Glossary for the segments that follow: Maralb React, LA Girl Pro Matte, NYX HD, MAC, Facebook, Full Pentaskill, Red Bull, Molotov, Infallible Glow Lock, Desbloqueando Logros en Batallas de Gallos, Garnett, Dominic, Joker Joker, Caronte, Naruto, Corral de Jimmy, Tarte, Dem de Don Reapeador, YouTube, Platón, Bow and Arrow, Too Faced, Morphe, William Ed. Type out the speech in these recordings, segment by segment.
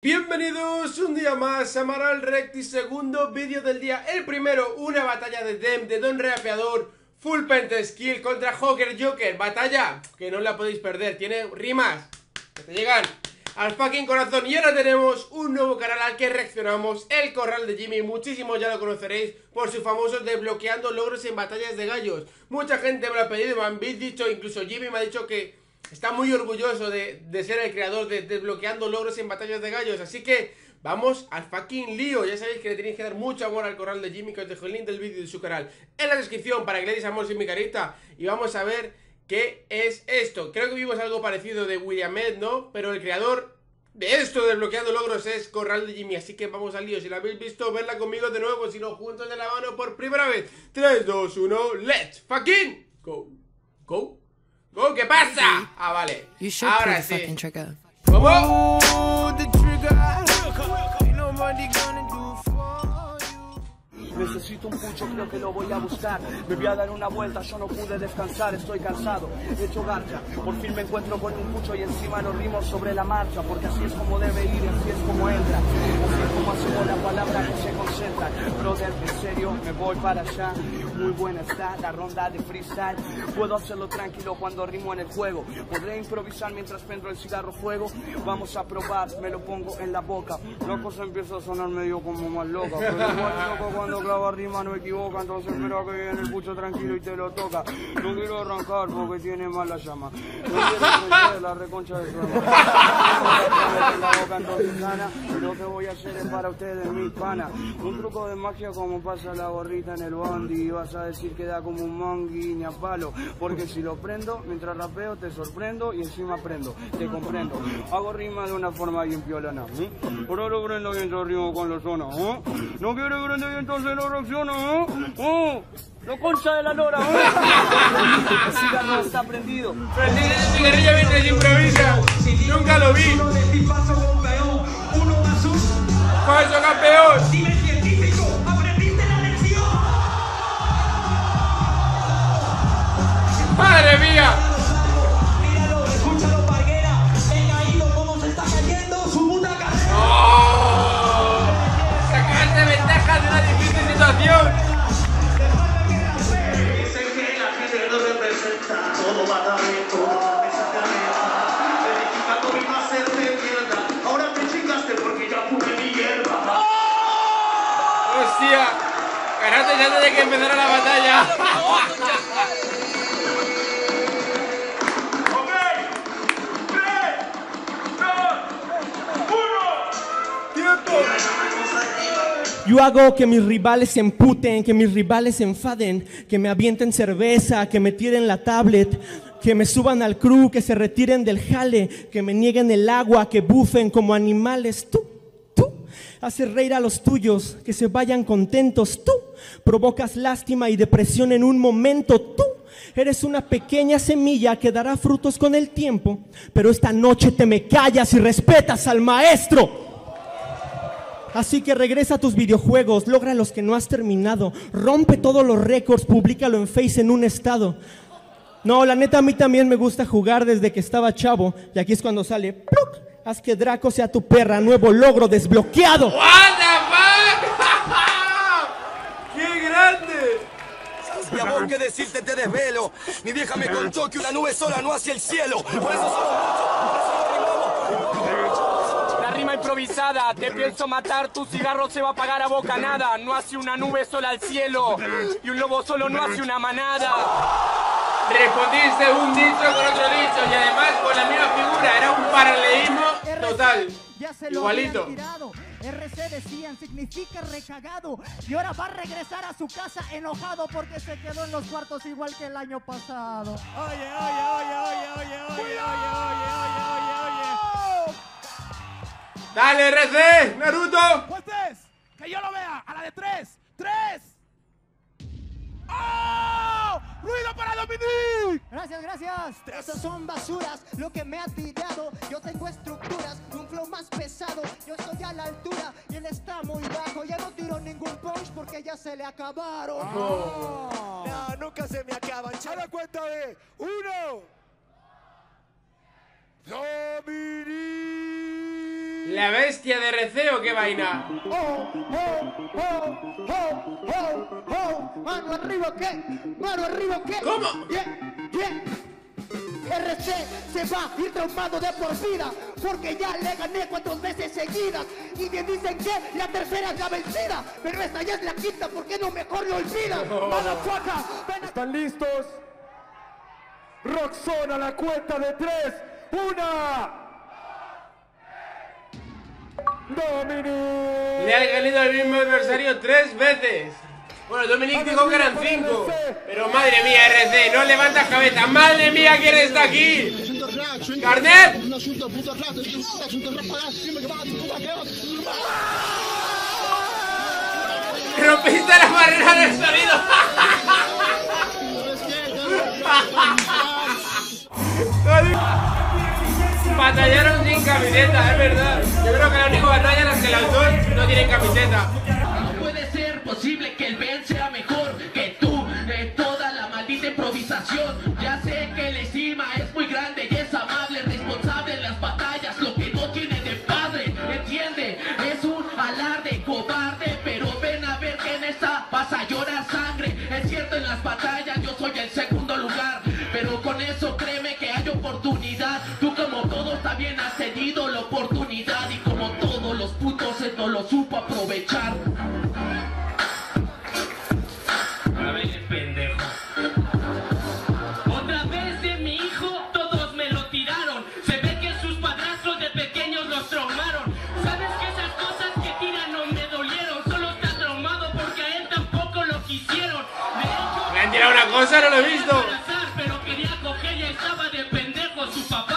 Bienvenidos un día más a Maralb React y segundo vídeo del día. El primero, una batalla de Dem de Don Reapeador, Full Pentaskill contra Joker Joker. Batalla que no la podéis perder, tiene rimas que te llegan al fucking corazón. Y ahora tenemos un nuevo canal al que reaccionamos, el Corral de Jimmy. Muchísimos ya lo conoceréis por sus famosos Desbloqueando Logros en Batallas de Gallos. Mucha gente me lo ha pedido, me han dicho, incluso Jimmy me ha dicho que está muy orgulloso de ser el creador de Desbloqueando Logros en Batallas de Gallos. Así que vamos al fucking lío. Ya sabéis que le tenéis que dar mucho amor al Corral de Jimmy, que os dejo el link del vídeo y de su canal en la descripción para que le deis amor sin mi carita. Y vamos a ver qué es esto. Creo que vimos algo parecido de William Ed, ¿no? Pero el creador de esto, Desbloqueando Logros, es Corral de Jimmy. Así que vamos al lío. Si la habéis visto, verla conmigo de nuevo, si no, juntos de la mano por primera vez. 3, 2, 1, let's fucking go. Go. Oh, ¿qué pasa? Ah, vale. Ahora sí. ¿Cómo? Necesito mucho, creo que lo voy a buscar. Me voy a dar una vuelta, yo no pude descansar, estoy cansado, he hecho garcha. Por fin me encuentro con un pucho y encima nos rimos sobre la marcha, porque así es como debe ir, así es como entra, así es como hacemos la palabra que se concentra. Brother, en serio, me voy para allá. Muy buena está la ronda de freestyle. Puedo hacerlo tranquilo cuando rimo en el juego. Podré improvisar mientras prendo el cigarro fuego. Vamos a probar, me lo pongo en la boca. La cosa empieza a sonar medio como más loca, pero igual loco cuando clava rima no equivoca. Entonces mira que viene el pucho tranquilo y te lo toca. No quiero arrancar porque tiene mala llama. No quiero arrancar la reconcha de suelo. La boca entonces gana. Lo que voy a hacer es para ustedes, mis panas. Un truco de magia como pasa la gorrita en el bondi. A decir que da como un mangui ni a palo, porque si lo prendo, mientras rapeo te sorprendo y encima aprendo, te comprendo. Hago rima de una forma bien piolona, ¿eh? Pero lo prendo mientras rimo con los sonos, ¿eh? No quiero grande y entonces lo reacciono, ¿eh? ¡Oh! ¡Lo concha de la lora! El cigarro está prendido. Prendí ese cigarrillo mientras improvisa. Nunca lo vi. Uno de ti paso campeón, uno más uno. ¡Paso campeón! ¡Madre mía! Míralo, escúchalo, parguera. He caído como se está cayendo su puta carrera. ¡Oh! Sacaste ventaja de una difícil situación. Dicen que la gente no representa todo matamiento. Me sacaste a verificar con mi pase de mierda. Ahora me chingaste porque ya pude mi hierba. ¡Hostia! Ganaste ya antes de que empezara la batalla. Yo hago que mis rivales se emputen, que mis rivales se enfaden, que me avienten cerveza, que me tiren la tablet, que me suban al crew, que se retiren del jale, que me nieguen el agua, que bufen como animales. Tú, haces reír a los tuyos, que se vayan contentos. Tú, provocas lástima y depresión en un momento. Tú, eres una pequeña semilla que dará frutos con el tiempo, pero esta noche te me callas y respetas al maestro. Así que regresa a tus videojuegos, logra los que no has terminado, rompe todos los récords, públicalo en Face en un estado. No, la neta, a mí también me gusta jugar desde que estaba chavo, y aquí es cuando sale, ¡pluc! Haz que Draco sea tu perra, nuevo logro desbloqueado. What the fuck? ¡Qué grande! Mi amor, que decirte te desvelo. Mi vieja me contó que una nube sola no hacia el cielo. Por eso improvisada, te pienso matar, tu cigarro se va a apagar a bocanada. No hace una nube sola al cielo y un lobo solo no hace una manada. Respondiste un dicho con otro dicho y además con la misma figura, era un paralelismo total. Ya se lo igualito. RC decían, significa recagado. Y ahora va a regresar a su casa enojado porque se quedó en los cuartos igual que el año pasado. Oye. ¡Dale, RC! ¡Naruto! ¡Fuentes! ¡Que yo lo vea! ¡A la de tres! ¡Tres! ¡Oh! ¡Ruido para Dominic! Gracias, gracias. Estas son basuras, lo que me ha tirado. Yo tengo estructuras, un flow más pesado. Yo estoy a la altura y él está muy bajo. Ya no tiro ningún punch porque ya se le acabaron. Oh. No, nunca se me acaban. A la cuenta de uno. ¡Dominic! La bestia de receo, qué vaina. Oh, oh, oh, oh, oh, oh. Mano arriba, ¿qué? Mano arriba, ¿qué? ¿Cómo? Yeah, yeah. RC se va a ir traumado de por vida, porque ya le gané 4 veces seguidas. Y me dicen que la tercera es la vencida, pero esta ya es la quinta, ¿por qué no mejor lo olvidas? Oh. ¿Están listos? Roxona a la cuenta de 3, 1... Dominic. Le ha ganado al mismo adversario 3 veces. Bueno, Dominic dijo que eran 5. Pero madre mía, RC, no levantas cabeza. Madre mía, ¿quién está aquí? ¡Garnett! ¡Rompiste la barrera del sonido! Batallaron sin camiseta, es verdad. Yo creo que la única batalla en la que los dos no tienen camiseta. No puede ser posible que el Ben sea mejor que tú de toda la maldita improvisación. Ya sé que el estima es muy grande y es amable, responsable en las batallas, lo que no tiene de padre, ¿entiende? Es un alarde cobarde, pero ven a ver que en esta vas a llorar sangre. Es cierto, en las batallas yo soy el segundo lugar, pero con eso créeme que hay oportunidad. Tú como también has tenido la oportunidad y como todos los putos no lo supo aprovechar. A ver, pendejo. Otra vez de mi hijo, todos me lo tiraron. Se ve que sus padrastros de pequeños los traumaron. Sabes que esas cosas que tiran hoy me dolieron. Solo está traumado porque a él tampoco lo quisieron. De hecho, ¿le han tirado una cosa? No lo he visto. Pero quería coger y estaba de pendejo su papá.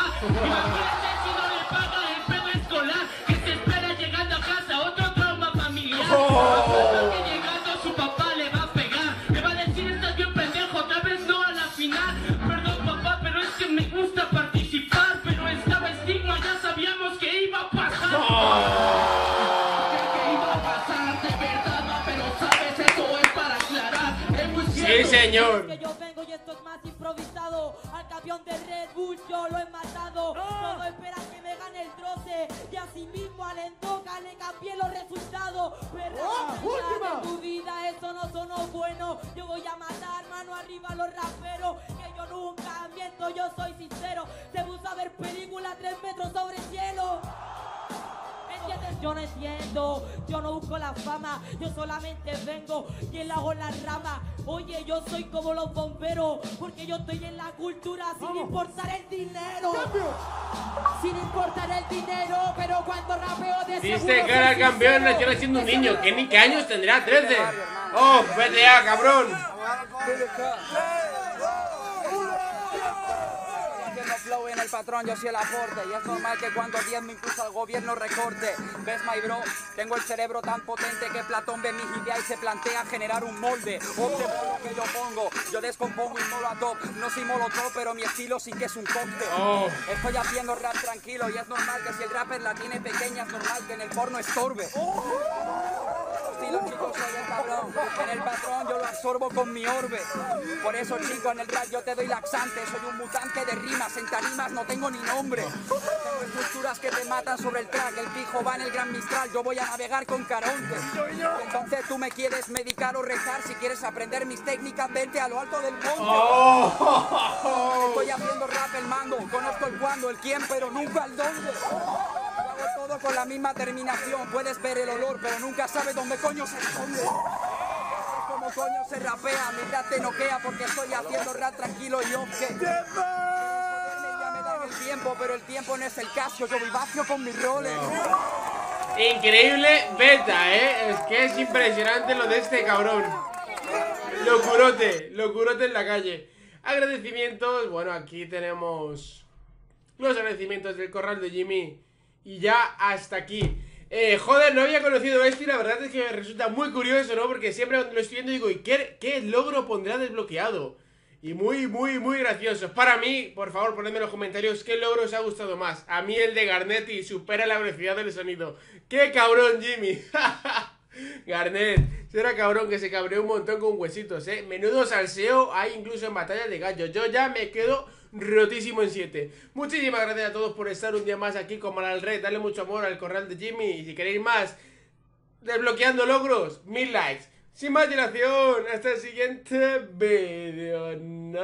Señor. Que yo vengo y esto es más improvisado. Al campeón de Red Bull yo lo he matado. Todo espera que me gane el troce y así mismo al entoca le cambié los resultados. Pero en tu vida eso no sonó bueno. Yo voy a matar mano arriba a los raperos, que yo nunca miento, yo soy sincero. Se gusta ver películas 3 metros sobre el cielo. Yo no entiendo, yo no busco la fama, yo solamente vengo y enlajo la rama. Oye, yo soy como los bomberos, porque yo estoy en la cultura sin importar el dinero. ¡Cambio! Sin importar el dinero, pero cuando rapeo de dice que era el campeón nació siendo un niño, que ni qué años tendrá, 13. ¡Oh, vete ya, cabrón! Flow en el patrón, yo soy el aporte. Y es normal que cuando diezmo incluso al gobierno recorte. ¿Ves, my bro? Tengo el cerebro tan potente que Platón ve mis ideas y se plantea generar un molde. Opte por lo que yo pongo, yo descompongo y Molotov. No soy Molotov, pero mi estilo sí que es un cóctel. Estoy haciendo rap tranquilo y es normal que si el rapper la tiene pequeña, es normal que en el porno estorbe. Los chicos soy el cabrón, en el patrón yo lo absorbo con mi orbe. Por eso chicos en el rap yo te doy laxante. Soy un mutante de rimas, en tarimas no tengo ni nombre. Tengo estructuras que te matan sobre el track. El pijo va en el gran mistral, yo voy a navegar con Caronte. Entonces tú me quieres medicar o rezar. Si quieres aprender mis técnicas vente a lo alto del monte. Estoy haciendo rap el mando. Conozco el cuándo, el quién, pero nunca el dónde. Todo con la misma terminación, puedes ver el olor, pero nunca sabes dónde coño se esconde. Como coño se rapea, mitad te noquea porque estoy haciendo rap tranquilo y obje. Ya me dan el tiempo, pero el tiempo no es el caso, yo vivacio con mis roles. Increíble beta, es que es impresionante lo de este cabrón. Locurote en la calle. Agradecimientos, bueno, aquí tenemos los agradecimientos del Corral de Jimmy. Y ya hasta aquí. Joder, no había conocido esto y la verdad es que me resulta muy curioso, ¿no? Porque siempre cuando lo estoy viendo digo, ¿y qué logro pondrá desbloqueado? Y muy gracioso. Para mí, por favor, ponedme en los comentarios qué logro os ha gustado más. A mí el de Garnett supera la velocidad del sonido. ¡Qué cabrón, Jimmy! Garnett, será cabrón que se cabreó un montón con huesitos, ¿eh? Menudo salseo hay incluso en batallas de gallos. Yo ya me quedo rotísimo en 7. Muchísimas gracias a todos por estar un día más aquí con Maralb React. Dale mucho amor al Corral de Jimmy. Y si queréis más, desbloqueando logros, 1000 likes. Sin más dilación, hasta el siguiente vídeo.